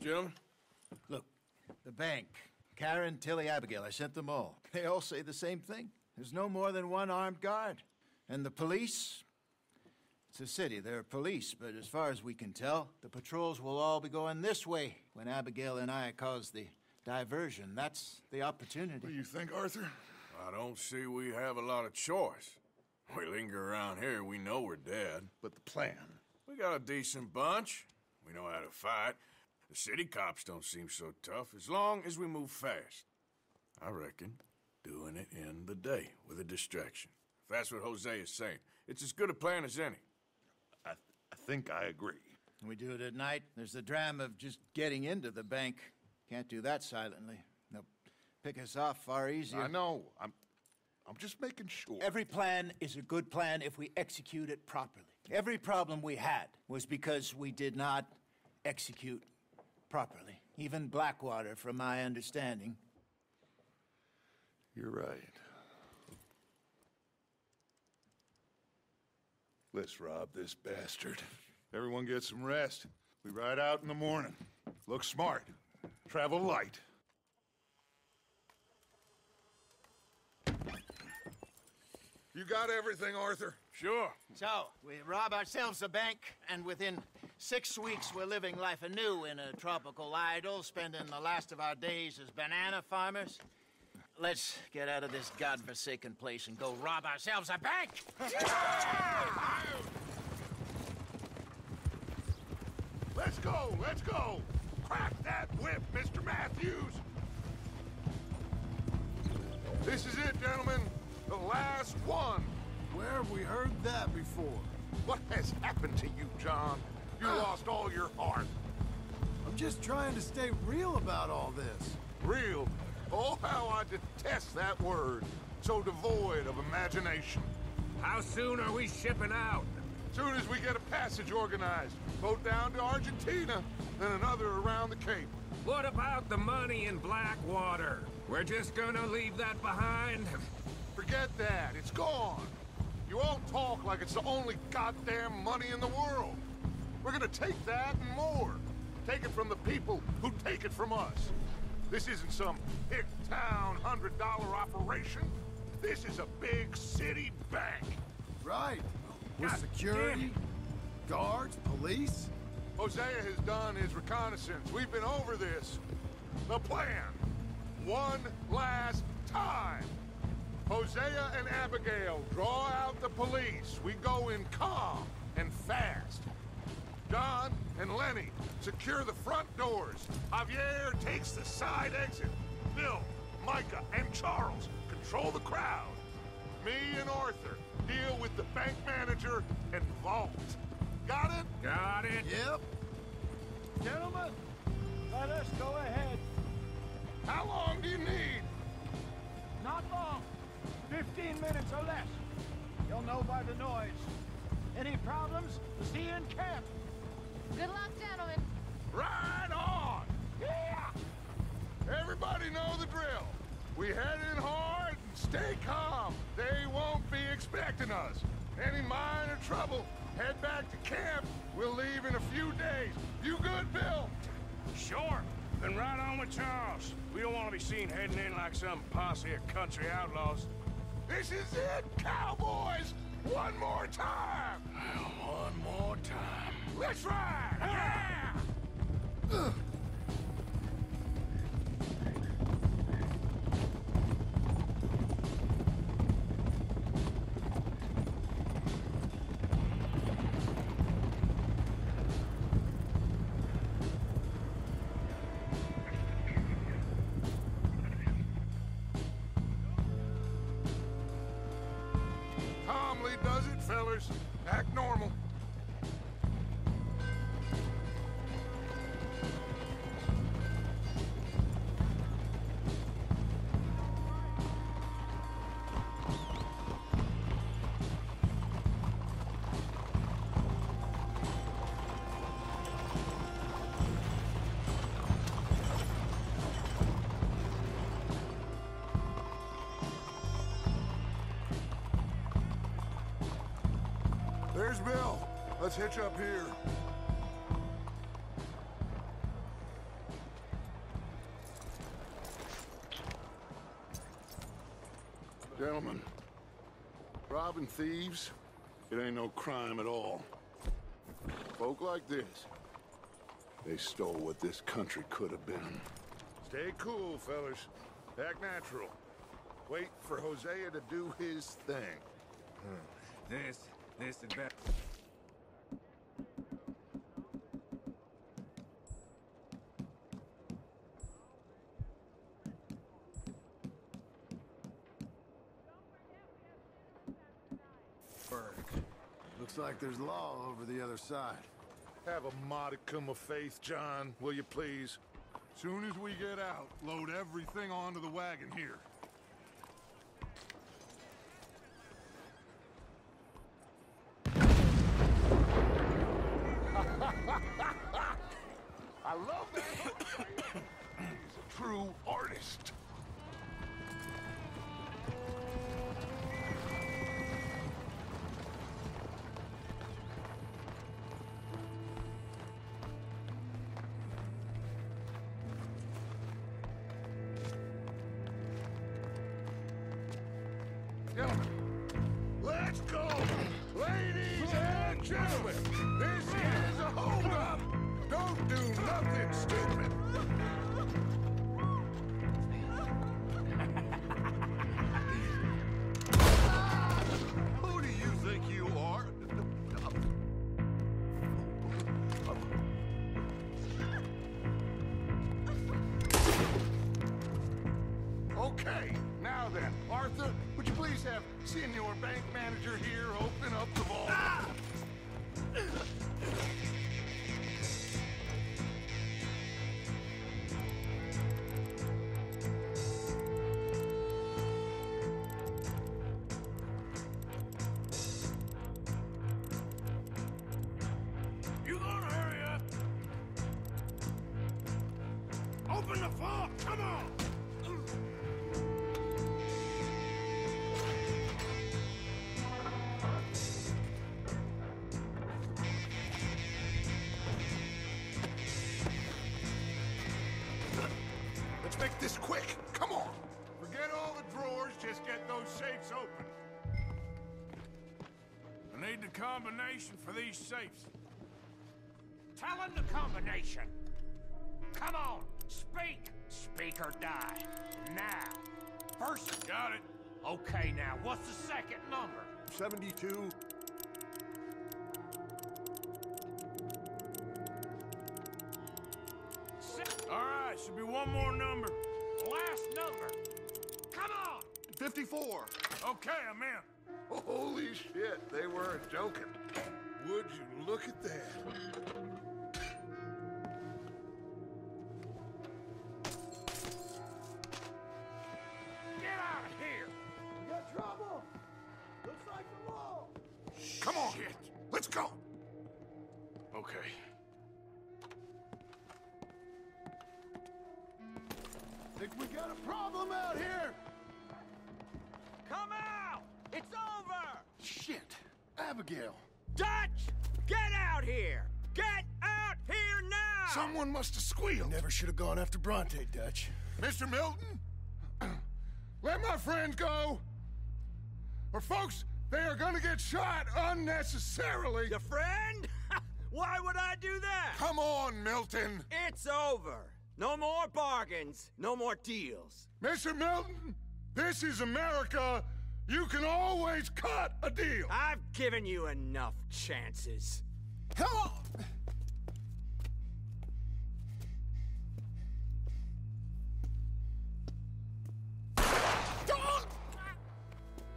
Gentlemen? Look, the bank, Karen, Tilly, Abigail, I sent them all. They all say the same thing. There's no more than one armed guard. And the police? It's a city, there are police, but as far as we can tell, the patrols will all be going this way when Abigail and I cause the diversion. That's the opportunity. What do you think, Arthur? I don't see we have a lot of choice. We linger around here, we know we're dead. But the plan? We got a decent bunch. We know how to fight. The city cops don't seem so tough as long as we move fast. I reckon doing it in the day with a distraction. If that's what Jose is saying, it's as good a plan as any. I think I agree. We do it at night. There's the drama of just getting into the bank. Can't do that silently. They'll pick us off far easier. I know. I'm just making sure. Every plan is a good plan if we execute it properly. Every problem we had was because we did not execute properly. Even Blackwater, from my understanding. You're right. Let's rob this bastard. Everyone get some rest. We ride out in the morning. Look smart. Travel light. You got everything, Arthur? Sure. So, we rob ourselves a bank, and within 6 weeks we're living life anew in a tropical idyll, spending the last of our days as banana farmers. Let's get out of this godforsaken place and go rob ourselves a bank! Yeah! Let's go, let's go! Crack that whip, Mr. Matthews! This is it, gentlemen. The last one! Where have we heard that before? What has happened to you, John? You lost all your heart. I'm just trying to stay real about all this. Real? Oh, how I detest that word. So devoid of imagination. How soon are we shipping out? Soon as we get a passage organized. Boat down to Argentina, then another around the Cape. What about the money in Blackwater? We're just gonna leave that behind? Forget that. It's gone. You all talk like it's the only goddamn money in the world. We're gonna take that and more. Take it from the people who take it from us. This isn't some hick-town $100 operation. This is a big city bank. Right. With security, guards, police. Hosea has done his reconnaissance. We've been over this. The plan. One last time. Hosea and Abigail draw out the police. We go in calm and fast. Don and Lenny secure the front doors. Javier takes the side exit. Bill, Micah, and Charles control the crowd. Me and Arthur deal with the bank manager and vault. Got it? Got it. Yep. Gentlemen, let us go ahead. How long do you need? Not long. 15 minutes or less. You'll know by the noise. Any problems? See you in camp. Good luck, gentlemen. Right on! Yeah! Everybody know the drill. We head in hard and stay calm. They won't be expecting us. Any minor trouble, head back to camp. We'll leave in a few days. You good, Bill? Sure. Then right on with Charles. We don't want to be seen heading in like some posse of country outlaws. This is it, cowboys! One more time! One more time. Let's ride! Yeah! Act normal. There's Bill. Let's hitch up here. Roman. Robbing thieves, it ain't no crime at all. Folk like this, they stole what this country could have been. Stay cool, fellas. Act natural. Wait for Hosea to do his thing. This and that. Like there's law over the other side. Have a modicum of faith, John, will you please? Soon as we get out, load everything onto the wagon here. I love that. He's a true artist. Let's go! Ladies and gentlemen, this is a holdup! Don't do nothing stupid! Who do you think you are? Okay, now then, Arthur, would you please have Senior Bank Manager here open up the vault? Ah! You gonna hurry up? Open the vault, come on! Combination for these safes. Tell him the combination. Come on, speak. Speak or die. Now. First. Got it. Okay, now, what's the second number? 72. All right, should be one more number. Last number. Come on. 54. Okay, I'm in. Holy shit, they weren't joking. Would you look at that? Get out of here! You got trouble! Looks like the law! Come on, shit. Let's go! Okay. Think we got a problem out here! Come out! It's over! Shit! Abigail! Dutch! Get out here! Get out here now! Someone must have squealed. Never should have gone after Bronte, Dutch. Mr. Milton? Let my friends go! Or folks, they are gonna get shot unnecessarily! Your friend? Why would I do that? Come on, Milton! It's over! No more bargains, no more deals. Mr. Milton, this is America! You can always cut a deal! I've given you enough chances. Hello!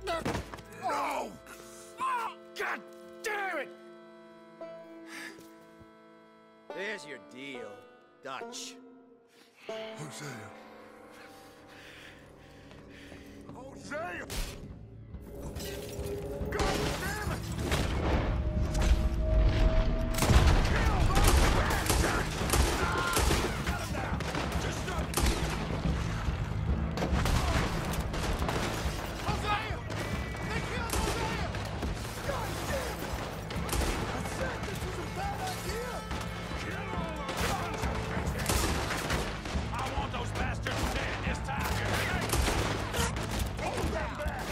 No! God damn it! There's your deal, Dutch. Hosea. Hosea! God damn it! Kill those bastards! Got him down! Just start it! Hosea! They killed Hosea! God damn it! I said this was a bad idea! Kill all those sons of bitches! I want those bastards dead this time, you hear me? Hold them back!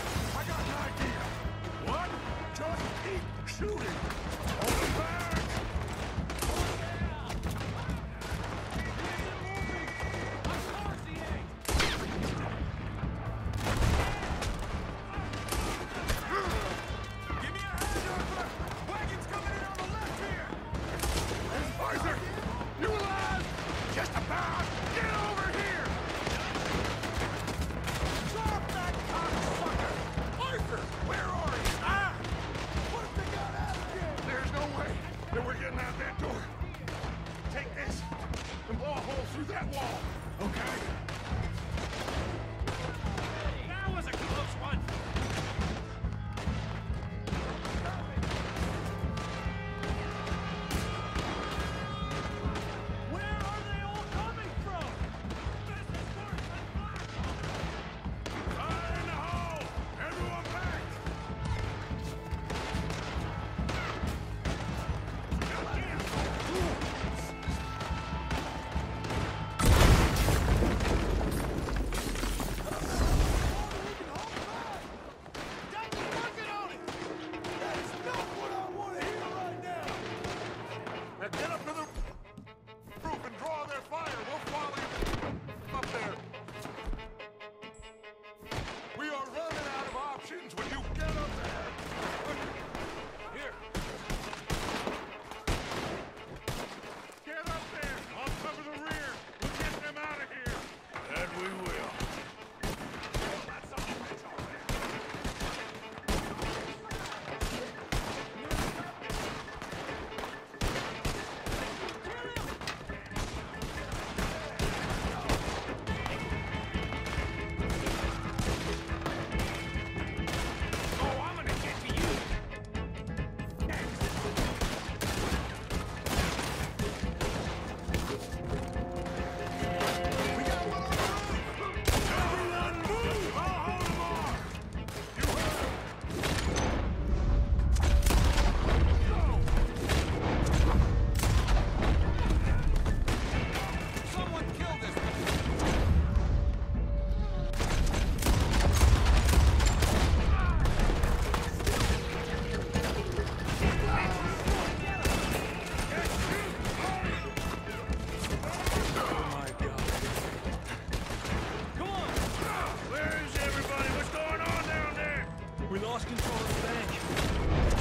We lost control of the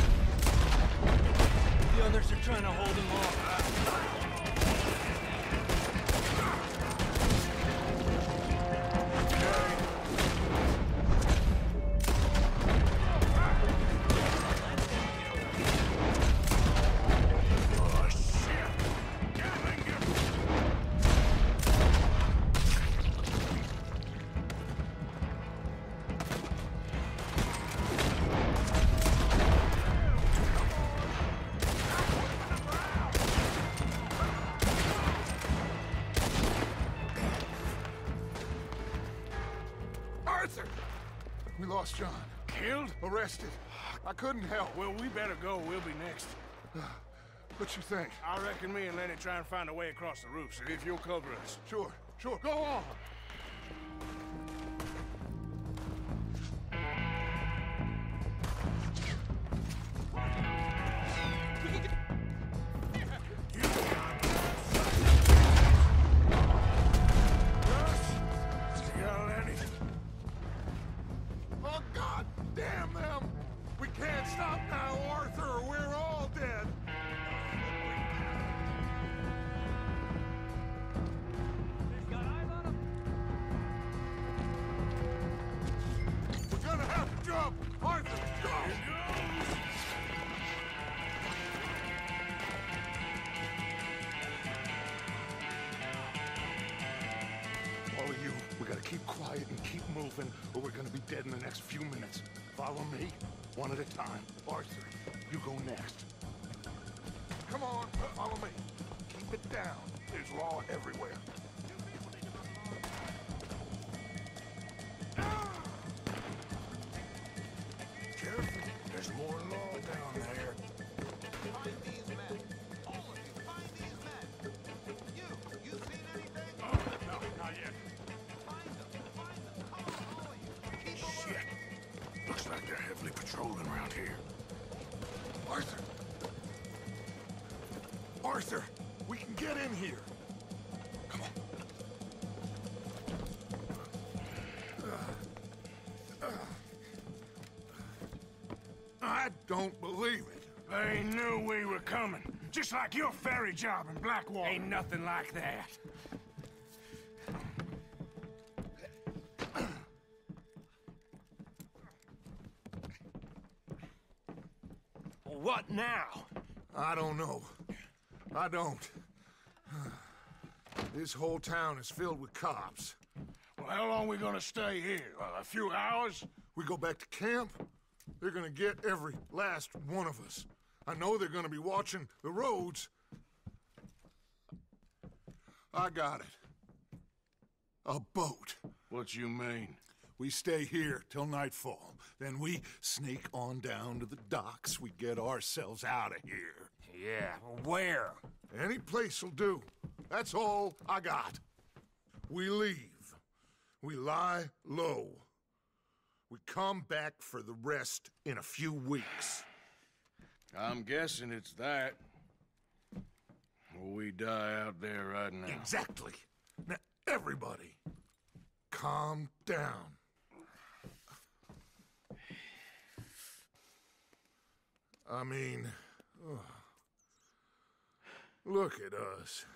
bank. The others are trying to hold him off. John. Killed? Arrested. I couldn't help. Well, we better go. We'll be next. What you think? I reckon me and Lenny try and find a way across the roof, sir, if you'll cover us. Sure, sure. Go on! Or we're gonna be dead in the next few minutes. Follow me, one at a time. Arthur, you go next. Come on, follow me. Keep it down. There's law everywhere. Careful, there's more law down there. Find these men. All of you, find these men. You seen anything? Oh, no, not yet. They're heavily patrolling around here. Arthur! Arthur! We can get in here! Come on. I don't believe it. They knew we were coming. Just like your ferry job in Blackwater. Ain't nothing like that. What now? I don't know. I don't. This whole town is filled with cops. Well, how long are we gonna stay here? A few hours? We go back to camp, they're gonna get every last one of us. I know they're gonna be watching the roads. I got it. A boat. What you mean? We stay here till nightfall. Then we sneak on down to the docks. We get ourselves out of here. Yeah, where? Any place will do. That's all I got. We leave. We lie low. We come back for the rest in a few weeks. I'm guessing it's that. We die out there right now. Exactly. Now, everybody, calm down. I mean, oh, look at us.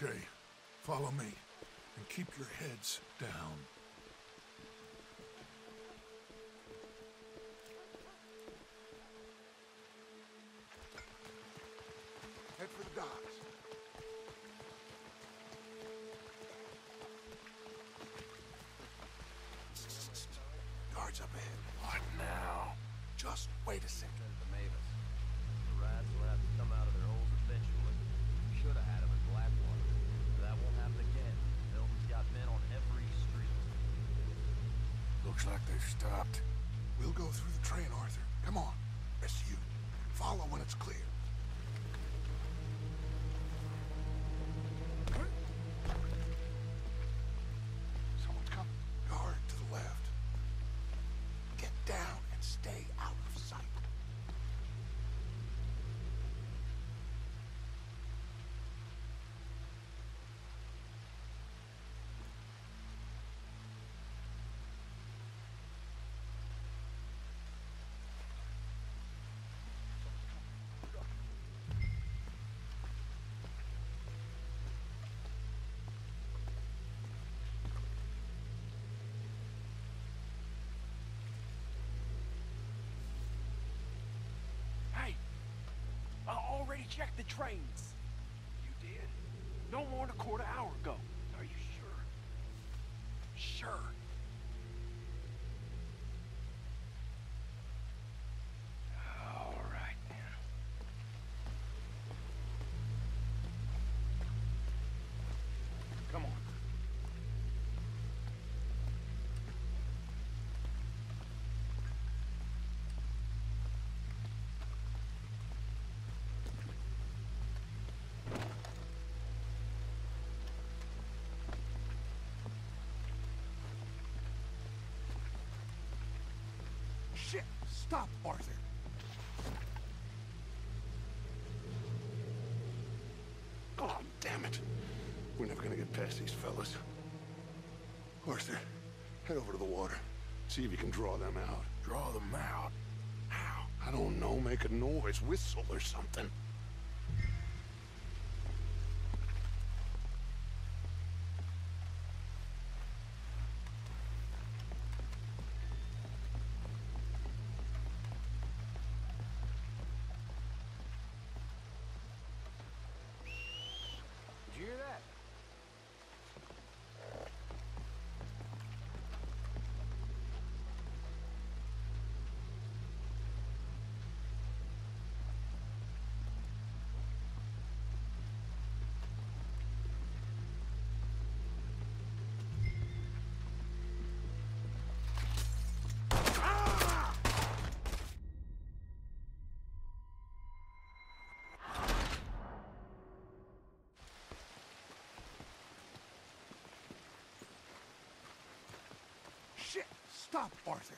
Okay, follow me and keep your heads down. Head for the docks. Guards up ahead. What now? Just wait a second. The Mavis. The rats will have to come out of their holes eventually. We should have had them in Blackwater. That won't happen again. Milton's got men on every street. Looks like they've stopped. We'll go through the train, Arthur. Come on. It's you. Follow when it's clear. Down and stay out of sight. checked the trains. You did? No more than a quarter hour ago. Are you sure? Sure. Stop, Arthur. Oh, damn it. We're never gonna get past these fellas. Arthur, head over to the water. See if you can draw them out. Draw them out? How? I don't know. Make a noise. Whistle or something. Stop, Arthur.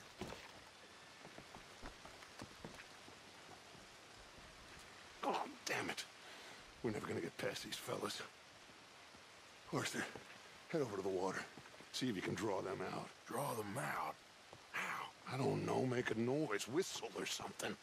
Oh, damn it. We're never gonna get past these fellas. Arthur, head over to the water. See if you can draw them out. Draw them out? How? I don't know. Make a noise. Whistle or something.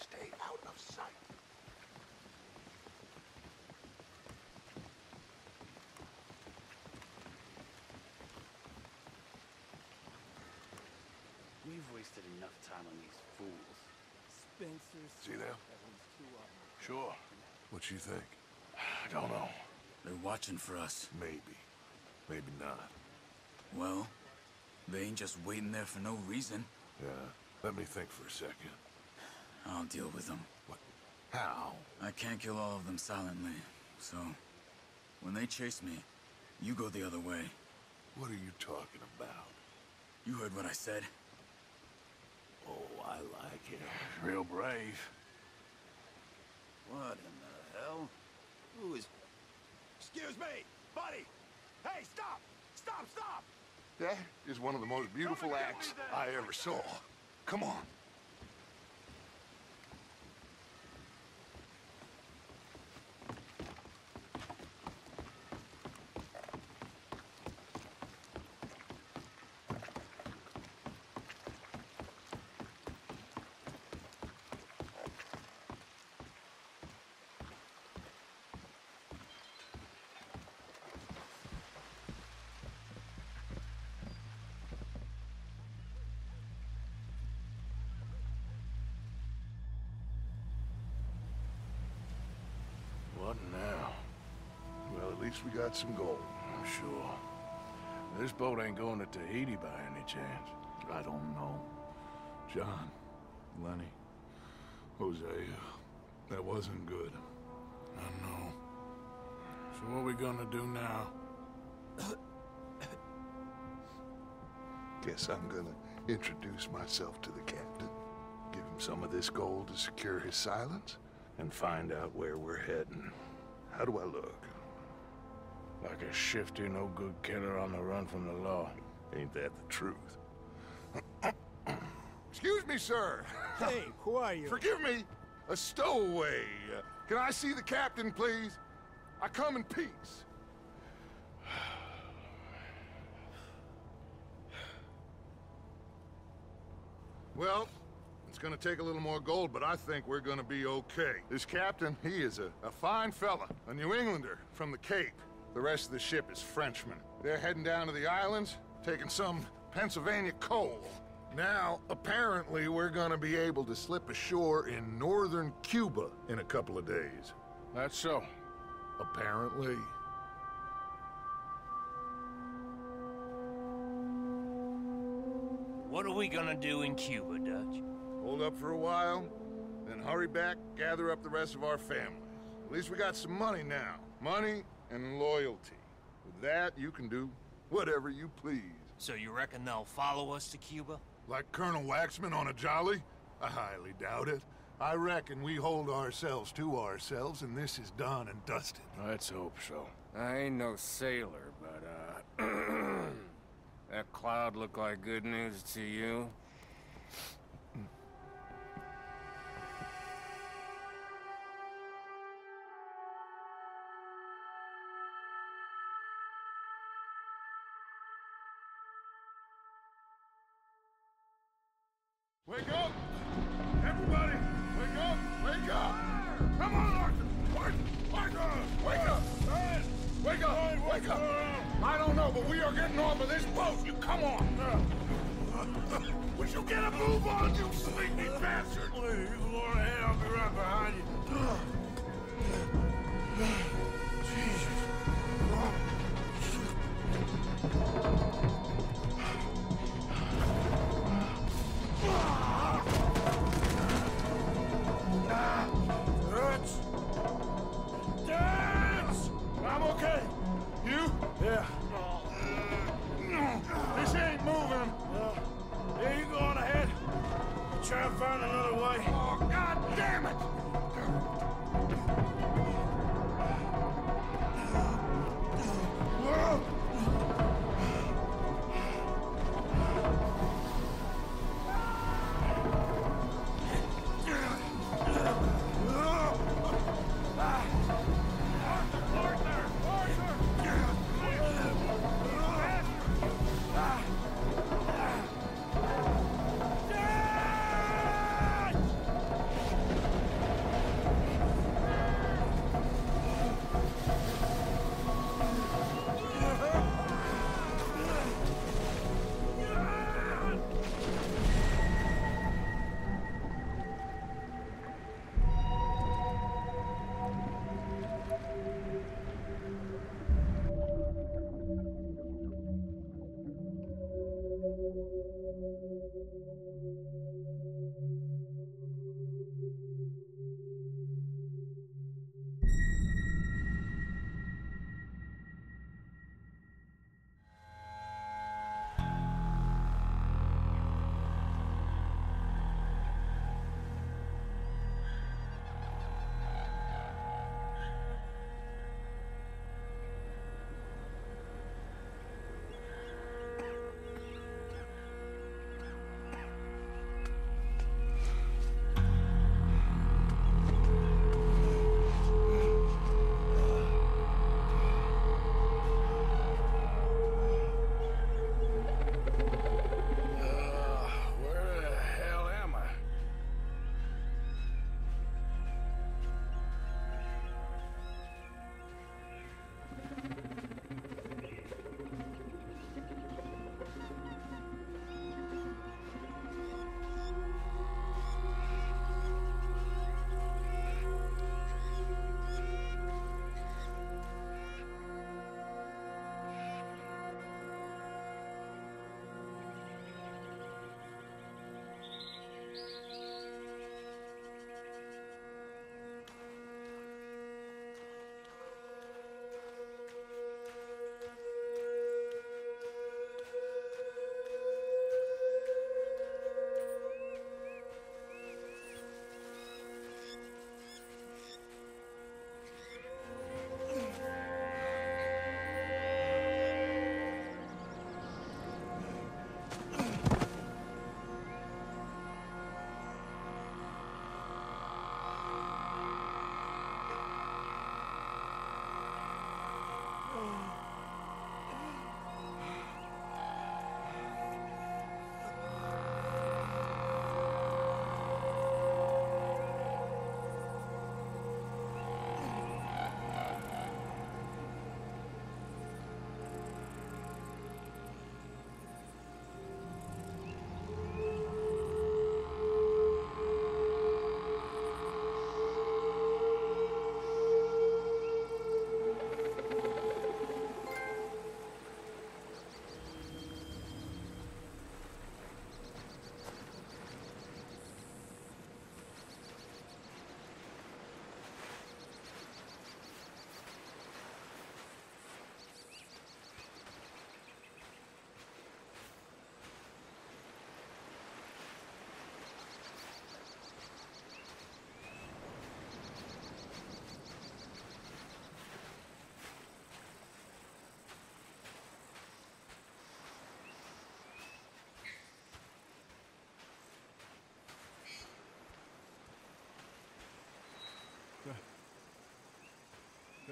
Stay out of sight. We've wasted enough time on these fools. Spencer's. See them? Sure. What you think? I don't know. They're watching for us. Maybe. Maybe not. Well, they ain't just waiting there for no reason. Yeah. Let me think for a second. I'll deal with them. What? How? I can't kill all of them silently, so when they chase me, you go the other way. What are you talking about? You heard what I said. Oh, I like it. Real brave. What in the hell? Who is... Excuse me, buddy! Hey, stop! Stop, stop! That is one of the most beautiful acts I ever saw. Come on. What now? Well, at least we got some gold. I'm sure. This boat ain't going to Tahiti by any chance. I don't know. John, Lenny, Jose, that wasn't good. I know. So what are we gonna do now? Guess I'm gonna introduce myself to the captain. Give him some of this gold to secure his silence. And find out where we're heading. How do I look? Like a shifty, no good killer on the run from the law. Ain't that the truth? Excuse me, sir. Hey, who are you? Forgive me. A stowaway. Can I see the captain, please? I come in peace. Well, it's gonna take a little more gold, but I think we're gonna be okay. This captain, he is a fine fella, a New Englander from the Cape. The rest of the ship is Frenchmen. They're heading down to the islands, taking some Pennsylvania coal. Now, apparently, we're gonna be able to slip ashore in northern Cuba in a couple of days. That's so. Apparently. What are we gonna do in Cuba, Dutch? Hold up for a while, then hurry back, gather up the rest of our family. At least we got some money now. Money and loyalty. With that, you can do whatever you please. So you reckon they'll follow us to Cuba? Like Colonel Waxman on a jolly? I highly doubt it. I reckon we hold ourselves to ourselves, and this is done and dusted. Let's hope so. I ain't no sailor, but, that cloud look like good news to you? Wake up! Everybody! Wake up! Wake up! Come on, Arthur! Arthur! Wake up! Wake up! Wake up! I don't know, but we are getting off of this boat! You come on! We should get a move on, you sleepy bastard! Please, Lord, I'll be right behind you. Jesus. Dance! I'm okay. You? Yeah. This ain't moving. There you go on ahead. Try and find another way. Oh, God damn it! Whoa!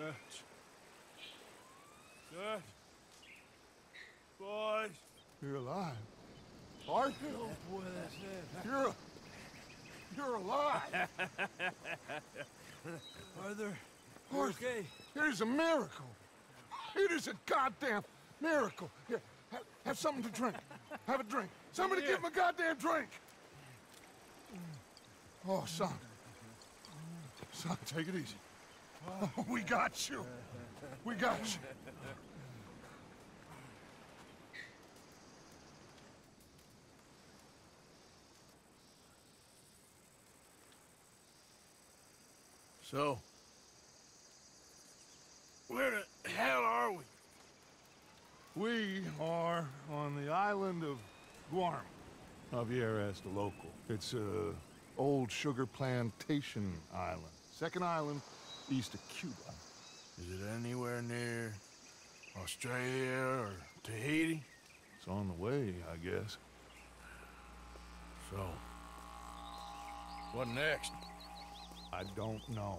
Good. Good. Boys. You're alive. Aren't you? Oh boy, that's it. You're alive. Arthur. Okay. It is a miracle. It is a goddamn miracle. Here, have something to drink. Have a drink. Somebody give him a goddamn drink. Oh, son. Son, take it easy. Oh, we got you. We got you. So, where the hell are we? We are on the island of Guarma. Javier asked a local. It's an old sugar plantation island. Second island east of Cuba. Is it anywhere near Australia or Tahiti? It's on the way, I guess. So, what next? I don't know.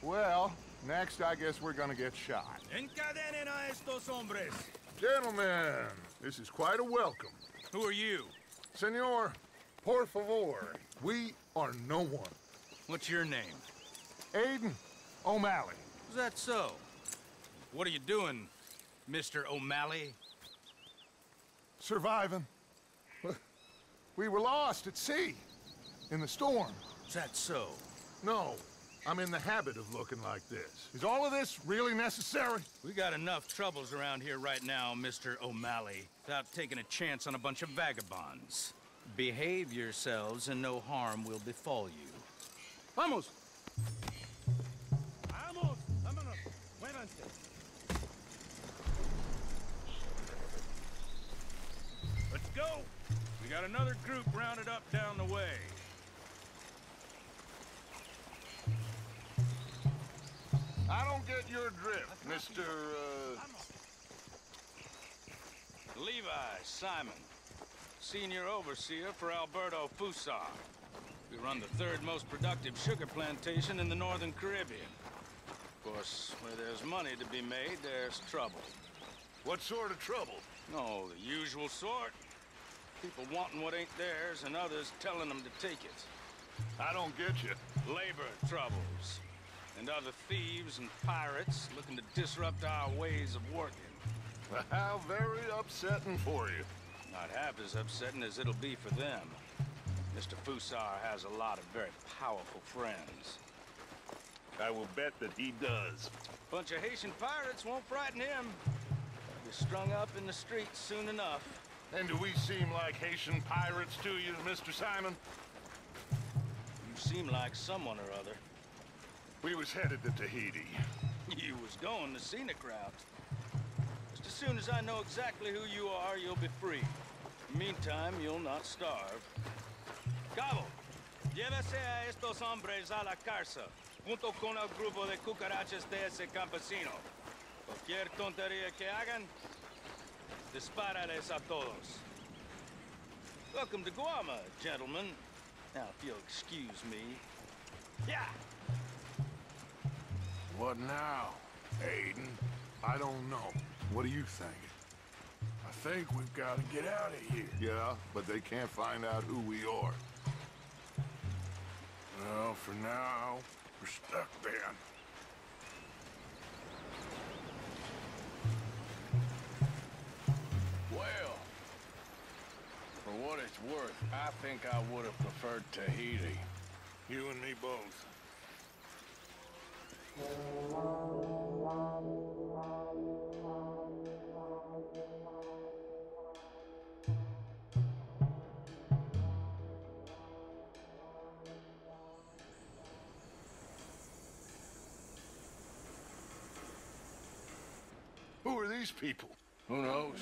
Well, next I guess we're gonna get shot. Encadenen a estos hombres. Gentlemen, this is quite a welcome. Who are you? Senor, por favor, we are no one. What's your name? Aiden O'Malley. Is that so? What are you doing, Mr. O'Malley? Surviving. We were lost at sea. In the storm. Is that so? No. I'm in the habit of looking like this. Is all of this really necessary? We got enough troubles around here right now, Mr. O'Malley, without taking a chance on a bunch of vagabonds. Behave yourselves and no harm will befall you. Vamos! Vamos! Vámonos! Muévanse! Let's go! We got another group rounded up down the way. I don't get your drift, Mr. Levi Simon, senior overseer for Alberto Fusar. We run the third most productive sugar plantation in the northern Caribbean. Of course, where there's money to be made, there's trouble. What sort of trouble? Oh, the usual sort. People wanting what ain't theirs and others telling them to take it. I don't get you. Labor troubles. And other thieves and pirates looking to disrupt our ways of working. How very upsetting for you. Not half as upsetting as it'll be for them. Mr. Fusar has a lot of very powerful friends. I will bet that he does. Bunch of Haitian pirates won't frighten him. He'll be strung up in the streets soon enough. And do we seem like Haitian pirates to you, Mr. Simon? You seem like someone or other. We was headed to Tahiti. You was going to see the crowd. Just as soon as I know exactly who you are, you'll be free. Meantime, you'll not starve. Cabo, llévese a estos hombres a la cárcel, junto con el grupo de cucarachas de ese campesino. Cualquier tontería que hagan, disparales a todos. Welcome to Guarma, gentlemen. Now, if you'll excuse me. Yeah! What now, Aiden? I don't know. What do you think? I think we've got to get out of here. Yeah, but they can't find out who we are. Well, for now, we're stuck then. Well, for what it's worth, I think I would have preferred Tahiti. You and me both. Who are these people? Who knows?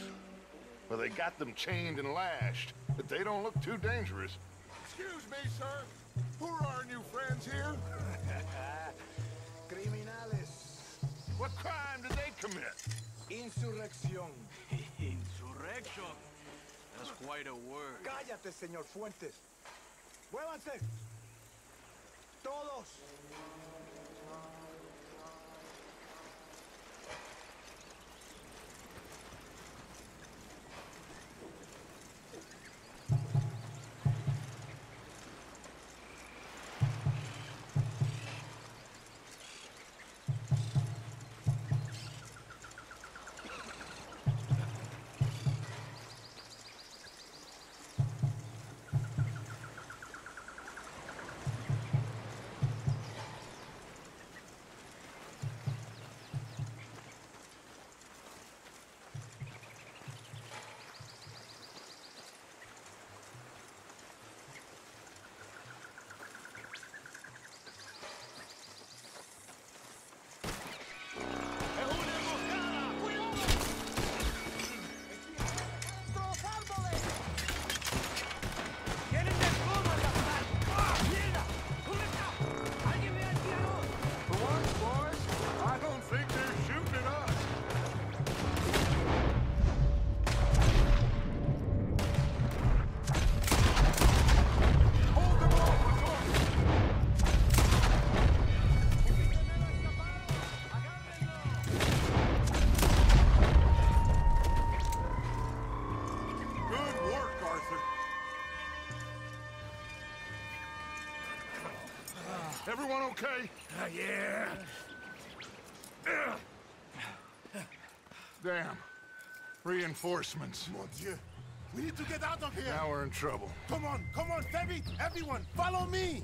Well, they got them chained and lashed, but they don't look too dangerous. Excuse me, sir. Who are our new friends here? What crime did they commit? Insurrección. Insurrection? That's quite a word. Cállate, señor Fuentes. Muévanse. Todos. Everyone okay? Yeah. Damn. Reinforcements. Mon Dieu. We need to get out of here. Now we're in trouble. Come on, come on, Fabit! Everyone, follow me!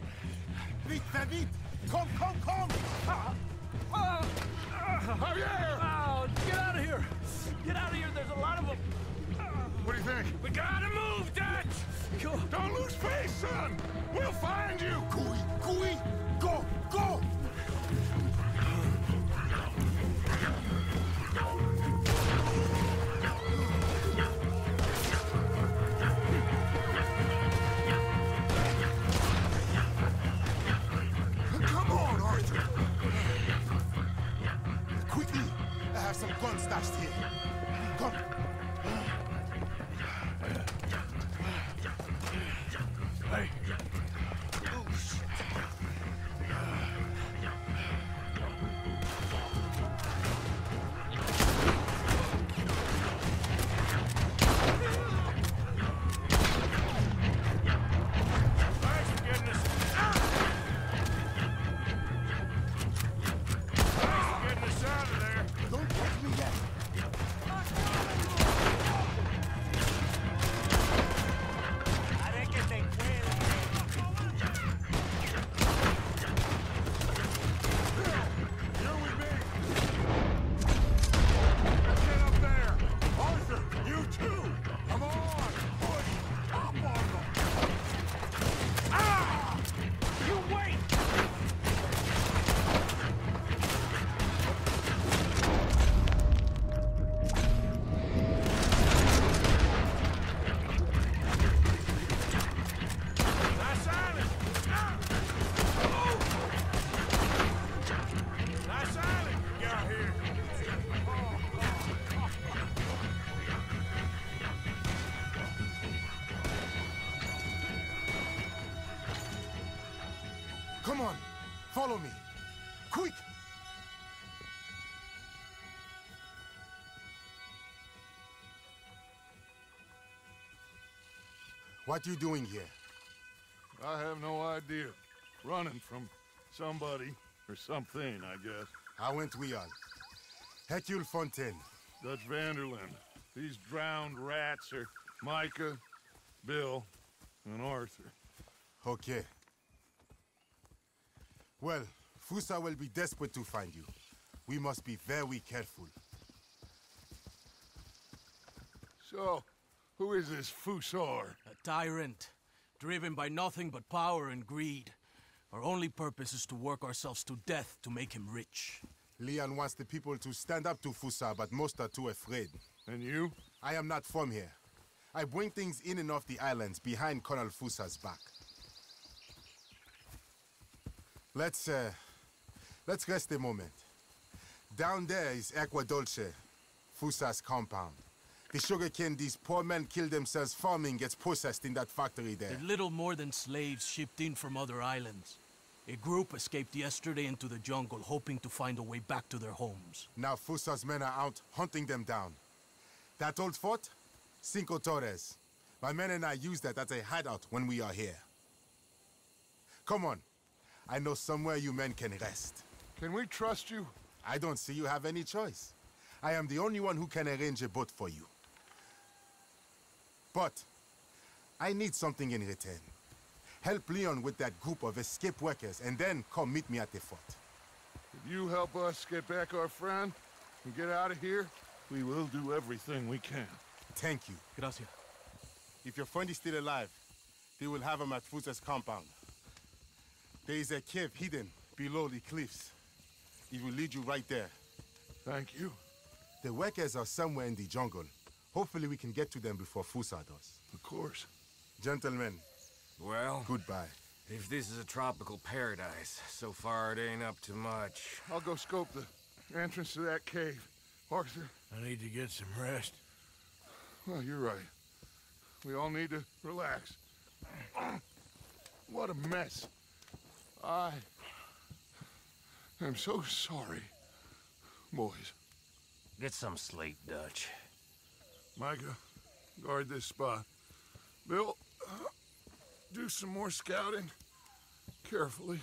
Vite, Fabit! Come, come, come! Javier! Oh, get out of here! Get out of here! There's a lot of them! What do you think? We gotta move, Dutch! Don't lose face, son! We'll find you! Cooey, cooey! Go, go! Some gun stashed here. Come. Hey. Oh, shit. Follow me. Quick! What are you doing here? I have no idea. Running from somebody or something, I guess. How went we on? Hercule Fontaine. Dutch Vanderlyn. These drowned rats are Micah, Bill, and Arthur. Okay. Well, Fusar will be desperate to find you. We must be very careful. So, who is this Fusar? A tyrant, driven by nothing but power and greed. Our only purpose is to work ourselves to death to make him rich. Leon wants the people to stand up to Fusar, but most are too afraid. And you? I am not from here. I bring things in and off the islands, behind Colonel Fusar's back. Let's rest a moment. Down there is Acqua Dolce, Fusar's compound. The sugarcane these poor men kill themselves farming gets processed in that factory there. They're little more than slaves shipped in from other islands. A group escaped yesterday into the jungle, hoping to find a way back to their homes. Now Fusar's men are out hunting them down. That old fort? Cinco Torres. My men and I use that as a hideout when we are here. Come on. I know somewhere you men can rest. Can we trust you? I don't see you have any choice. I am the only one who can arrange a boat for you. But I need something in return. Help Leon with that group of escape workers, and then come meet me at the fort. If you help us get back our friend and get out of here, we will do everything we can. Thank you. Gracias. If your friend is still alive, they will have him at Fusar's compound. There is a cave hidden below the cliffs. It will lead you right there. Thank you. The workers are somewhere in the jungle. Hopefully we can get to them before Fusar does. Of course. Gentlemen. Well? Goodbye. If this is a tropical paradise, so far it ain't up to much. I'll go scope the entrance to that cave. Arthur? I need to get some rest. Well, you're right. We all need to relax. What a mess. I am so sorry, boys. Get some sleep, Dutch. Micah, guard this spot. Bill, do some more scouting. Carefully.